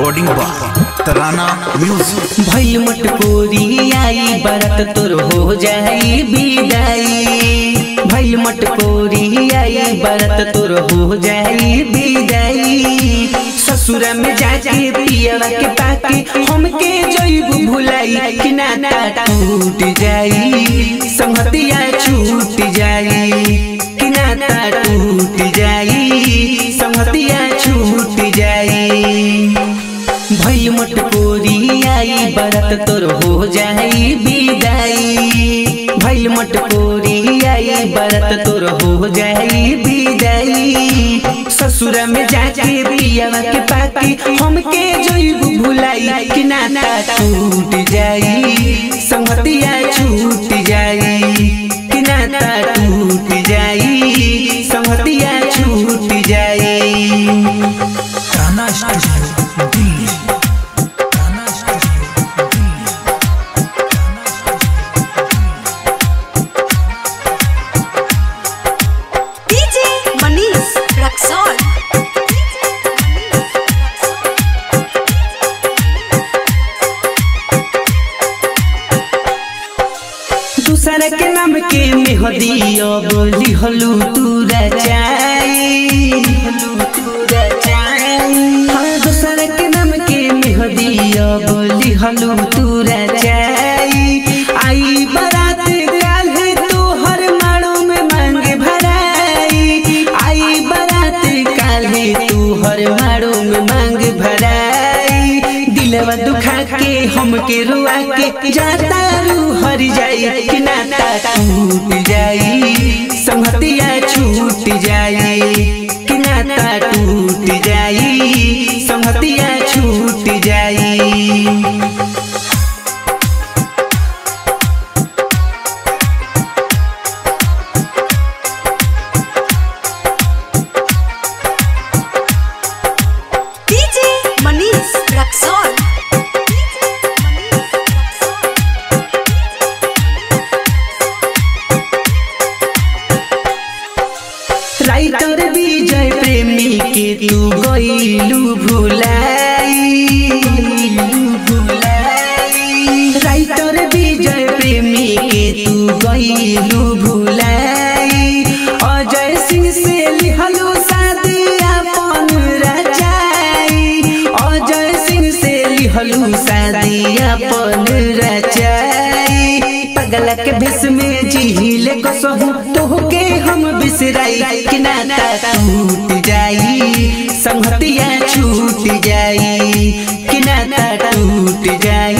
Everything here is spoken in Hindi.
Recording by Tarana music. भई मटकोरी आई बारात तोर हो जाई बिदाई, भई मटकोरी आई बारात तोर हो जाई बिदाई। ससुर में जाके पियवा के पाके हमके जइबू भुलाई कि नाता टूट जाई संगतिया छूट जाई, कि नाता टूट जाई संगतिया छूट जाई। भई मटकोरी आई बारात तोर हो जाई बिदाई, भई मटकोरी आई बारात तोर हो जाई बिदाई। ससुर में जाके पियवा के पाके हमके जइबू भुलाई कि नाता टूट जाई संगतिया छूट जाई, कि नाता टूट जाई संगतिया छूट जाई। ताना studio Delhi. Tana studio Delhi. DJ Manish Raxaul. दूसरा के नाम के मेहदी अब लिहलू तूरा चाई, दूसरा के नाम के मेहदी अब लिहलू तूरा चाई। आई बारात काल है तोहर माड़ो में मांगे भराई, आई बारात काल है तोहर माड़ो में मांगे भराई। दिलवा दुखा के हमके रुआ के जाता हर जाई कि नाता टूट जाई संगतिया छूट जाई, कि नाता टूट जाई संगतिया छूट जाई। डीजे मनीष रक्सौल। राइटर विजय प्रेमी के तू गइलू भुलाई, राइटर विजय प्रेमी के तू गइलू भुलाई। अजय सिंह से लिहलू शादी अपन रचाई, अजय सिंह से लिहलू शादी अपन रचाई। पगला के भेष में झील को सहू तोहके हम बिसराई कि नाता टूट जाई संगतिया छूट जाई, कि नाता टूट जाई